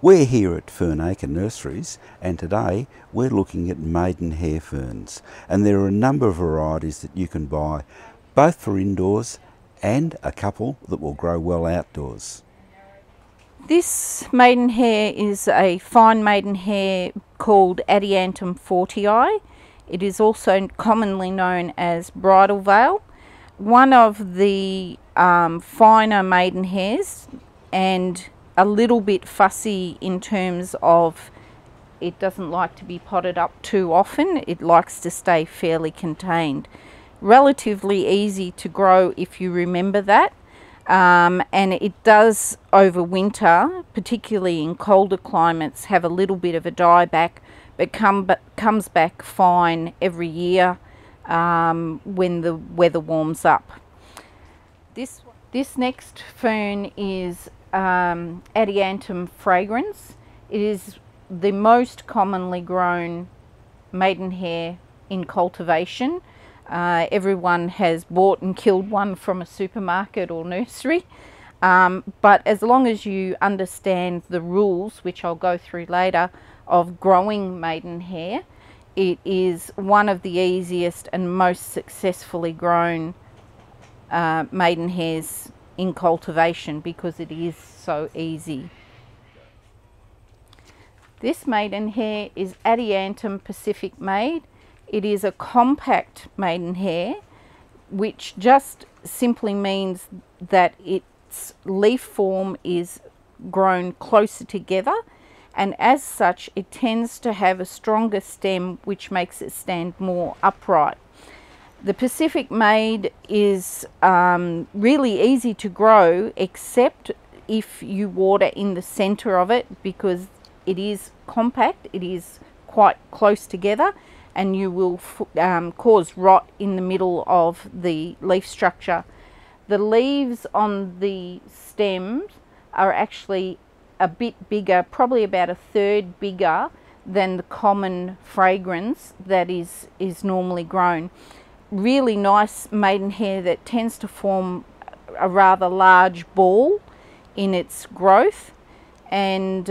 We're here at Fernacre Nurseries, and today we're looking at maidenhair ferns, and there are a number of varieties that you can buy, both for indoors and a couple that will grow well outdoors. This maidenhair is a fine maidenhair called Adiantum fortei. It is also commonly known as Bridal Veil, one of the finer maidenhairs, and a little bit fussy in terms of it doesn't like to be potted up too often. It likes to stay fairly contained. Relatively easy to grow if you remember that, and it does over winter, particularly in colder climates, have a little bit of a dieback, but comes back fine every year when the weather warms up. This next fern is Adiantum fragrans. It is the most commonly grown maidenhair in cultivation. Everyone has bought and killed one from a supermarket or nursery, but as long as you understand the rules, which I'll go through later, of growing maidenhair, it is one of the easiest and most successfully grown maidenhairs in cultivation because it is so easy. This maidenhair is Adiantum Pacific Maid. It is a compact maidenhair, which just simply means that its leaf form is grown closer together, and as such it tends to have a stronger stem, which makes it stand more upright. The Pacific Maid is really easy to grow, except if you water in the centre of it, because it is compact, it is quite close together, and you will cause rot in the middle of the leaf structure. The leaves on the stems are actually a bit bigger, probably about a third bigger than the common fragrance that is normally grown. Really nice maidenhair that tends to form a rather large ball in its growth, and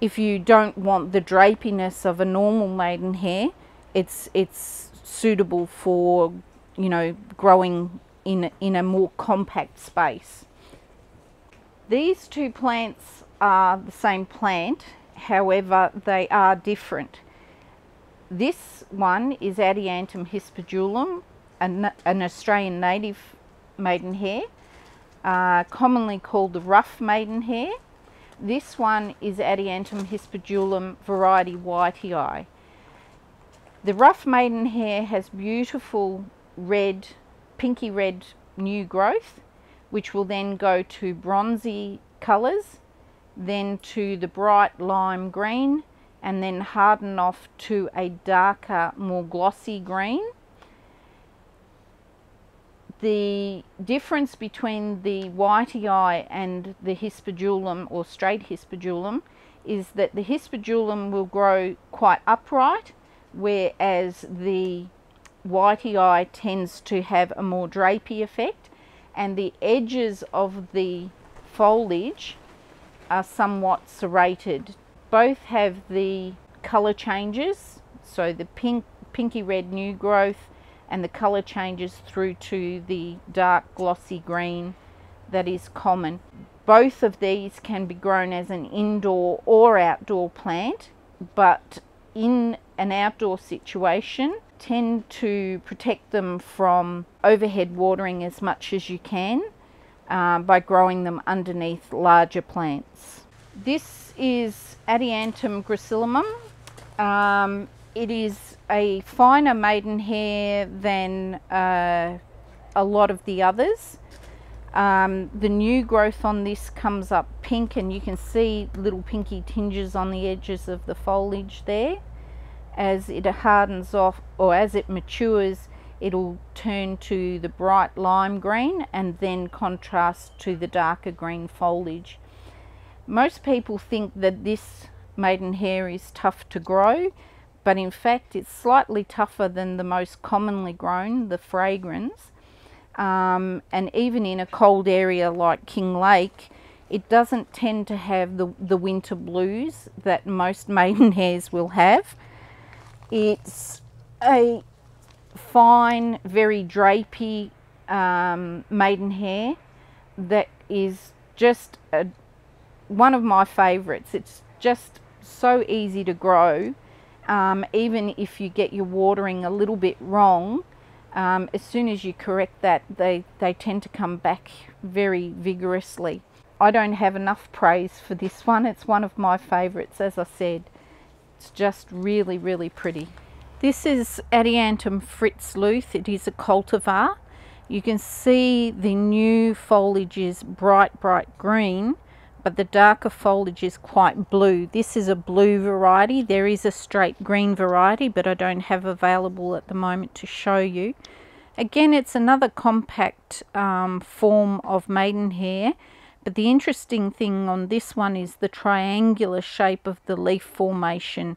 if you don't want the drapiness of a normal maidenhair, it's suitable for, you know, growing in a more compact space. These two plants are the same plant, however they are different. This one is Adiantum hispidulum, an Australian native maidenhair, commonly called the rough maidenhair. This one is Adiantum hispidulum variety whiteii. The rough maidenhair has beautiful red, pinky red new growth, which will then go to bronzy colours, then to the bright lime green, and then harden off to a darker, more glossy green. The difference between the whiteii and the hispidulum, or straight hispidulum, is that the hispidulum will grow quite upright, whereas the whiteii tends to have a more drapey effect, and the edges of the foliage are somewhat serrated. Both have the colour changes, so the pinky red new growth and the colour changes through to the dark glossy green that is common. Both of these can be grown as an indoor or outdoor plant, but in an outdoor situation tend to protect them from overhead watering as much as you can by growing them underneath larger plants. This is Adiantum gracillimum. It is a finer maidenhair than a lot of the others. The new growth on this comes up pink, and you can see little pinky tinges on the edges of the foliage there. As it hardens off, or as it matures, it'll turn to the bright lime green and then contrast to the darker green foliage. Most people think that this maidenhair is tough to grow, but in fact it's slightly tougher than the most commonly grown, the fragrans, and even in a cold area like King Lake It doesn't tend to have the winter blues that most maidenhairs will have. It's a fine, very drapey maidenhair that is just one of my favourites. It's just so easy to grow, even if you get your watering a little bit wrong. As soon as you correct that, they tend to come back very vigorously. I don't have enough praise for this one. It's one of my favourites, as I said. It's just really, really pretty. This is Adiantum Fritz-Luthi. It is a cultivar. You can see the new foliage is bright, bright green, but the darker foliage is quite blue. This is a blue variety. There is a straight green variety, but I don't have available at the moment to show you. Again, it's another compact form of maidenhair, but the interesting thing on this one is the triangular shape of the leaf formation.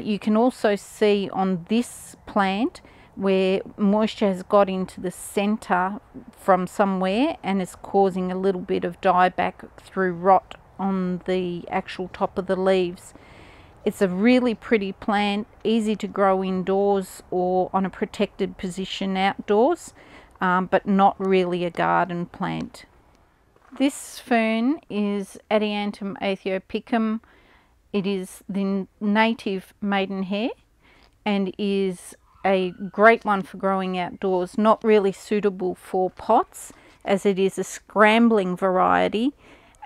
You can also see on this plant where moisture has got into the center from somewhere and is causing a little bit of dieback through rot on the actual top of the leaves. It's a really pretty plant, easy to grow indoors or on a protected position outdoors, but not really a garden plant. This fern is Adiantum aethiopicum. It is the native maidenhair and is a great one for growing outdoors, not really suitable for pots as it is a scrambling variety,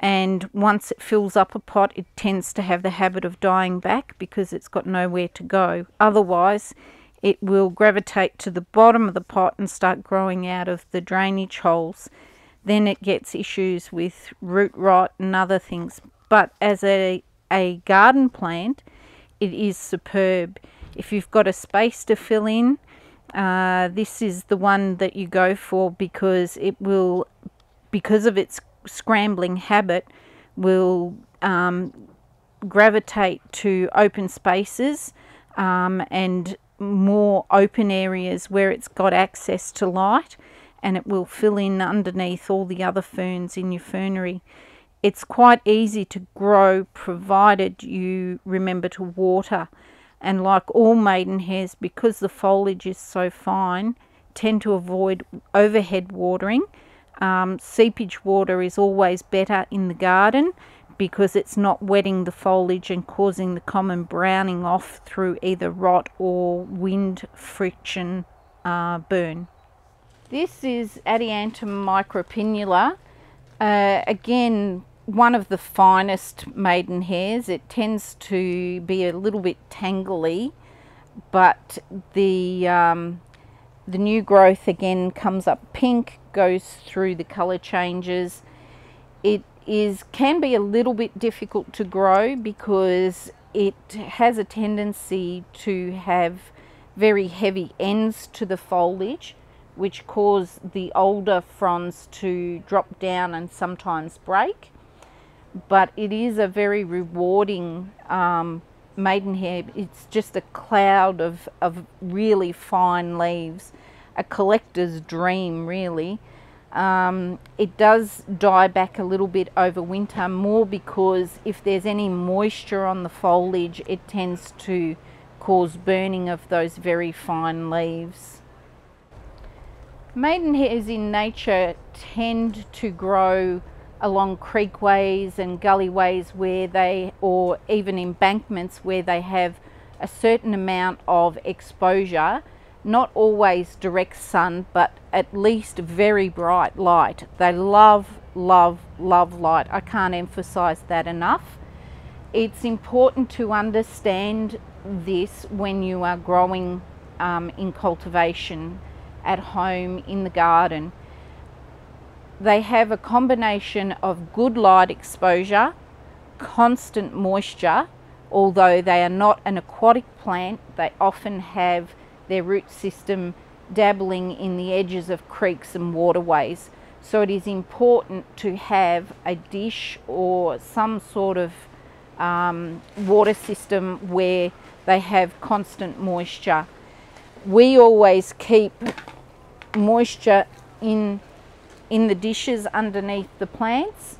and once it fills up a pot it tends to have the habit of dying back because it's got nowhere to go. Otherwise it will gravitate to the bottom of the pot and start growing out of the drainage holes. Then it gets issues with root rot and other things, but as a garden plant it is superb. If you've got a space to fill in, this is the one that you go for because it will, because of its scrambling habit, will gravitate to open spaces and more open areas where it's got access to light, and it will fill in underneath all the other ferns in your fernery. It's quite easy to grow provided you remember to water. And like all maidenhairs, because the foliage is so fine, tend to avoid overhead watering. Seepage water is always better in the garden because it's not wetting the foliage and causing the common browning off through either rot or wind friction burn. This is Adiantum micropinula. Again, one of the finest maidenhairs. It tends to be a little bit tangly, but the new growth again comes up pink, goes through the colour changes. It can be a little bit difficult to grow because it has a tendency to have very heavy ends to the foliage, which cause the older fronds to drop down and sometimes break. But it is a very rewarding maidenhair. It's just a cloud of really fine leaves, a collector's dream really. It does die back a little bit over winter, more because if there's any moisture on the foliage it tends to cause burning of those very fine leaves. Maidenhairs in nature tend to grow along creekways and gullyways where they, or even embankments where they have a certain amount of exposure, not always direct sun, but at least very bright light. They love, love, love light. I can't emphasize that enough. It's important to understand this when you are growing in cultivation at home in the garden. They have a combination of good light exposure, constant moisture, although they are not an aquatic plant, they often have their root system dabbling in the edges of creeks and waterways. So it is important to have a dish or some sort of water system where they have constant moisture. We always keep moisture in the dishes underneath the plants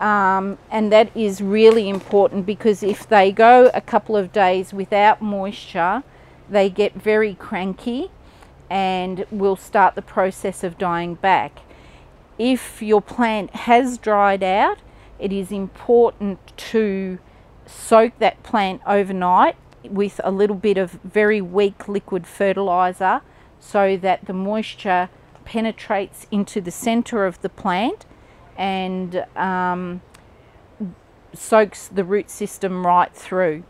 and that is really important, because if they go a couple of days without moisture, they get very cranky and will start the process of dying back. If your plant has dried out, it is important to soak that plant overnight with a little bit of very weak liquid fertilizer, so that the moisture penetrates into the center of the plant and soaks the root system right through.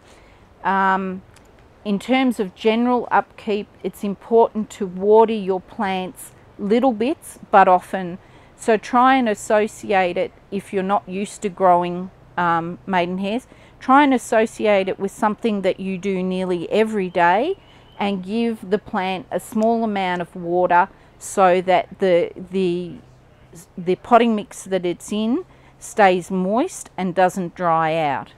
In terms of general upkeep, it's important to water your plants little bits but often. So try and associate it, if you're not used to growing maidenhairs, try and associate it with something that you do nearly every day, and give the plant a small amount of water so that the potting mix that it's in stays moist and doesn't dry out.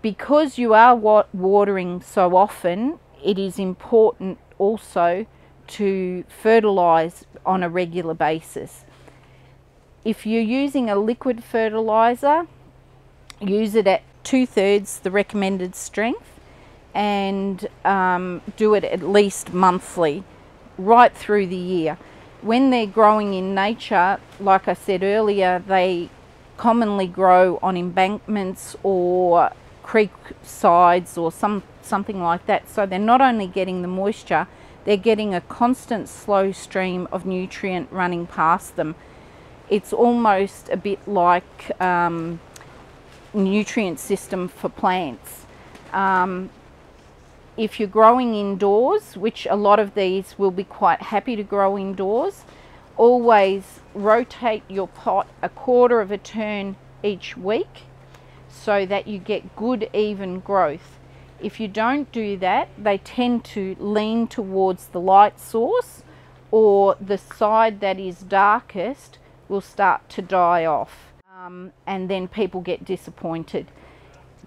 Because you are watering so often, it is important also to fertilize on a regular basis. If you're using a liquid fertilizer, use it at 2/3 the recommended strength, and do it at least monthly right through the year. When they're growing in nature, like I said earlier, they commonly grow on embankments or creek sides or something like that, so they're not only getting the moisture, they're getting a constant slow stream of nutrient running past them. It's almost a bit like nutrient system for plants. If you're growing indoors, which a lot of these will be quite happy to grow indoors, always rotate your pot 1/4 of a turn each week so that you get good even growth. If you don't do that, they tend to lean towards the light source, or the side that is darkest will start to die off, and then people get disappointed.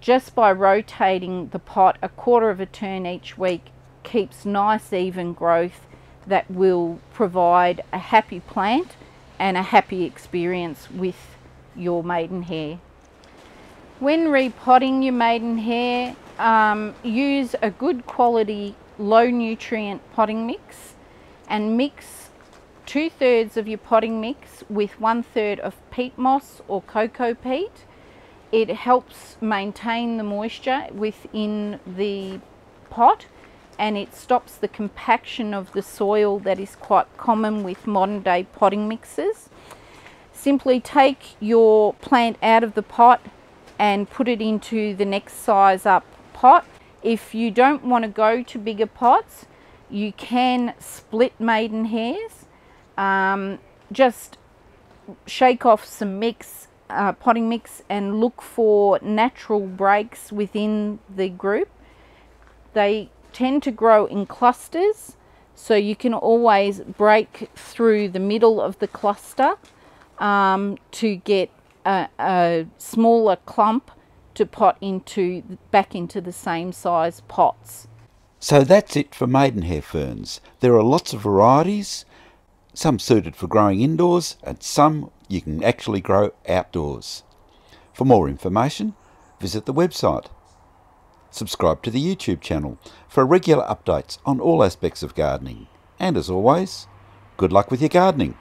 Just by rotating the pot 1/4 of a turn each week keeps nice even growth that will provide a happy plant and a happy experience with your maidenhair. When repotting your maidenhair, use a good quality low nutrient potting mix, and mix 2/3 of your potting mix with 1/3 of peat moss or cocoa peat. It helps maintain the moisture within the pot, and it stops the compaction of the soil that is quite common with modern day potting mixes. Simply take your plant out of the pot and put it into the next size up pot. If you don't want to go to bigger pots, you can split maidenhairs. Just shake off some mix, potting mix, and look for natural breaks within the group. They tend to grow in clusters, so you can always break through the middle of the cluster to get a smaller clump to pot back into the same size pots. So that's it for maidenhair ferns. There are lots of varieties, some suited for growing indoors and some you can actually grow outdoors. For more information, visit the website. Subscribe to the YouTube channel for regular updates on all aspects of gardening. And as always, good luck with your gardening.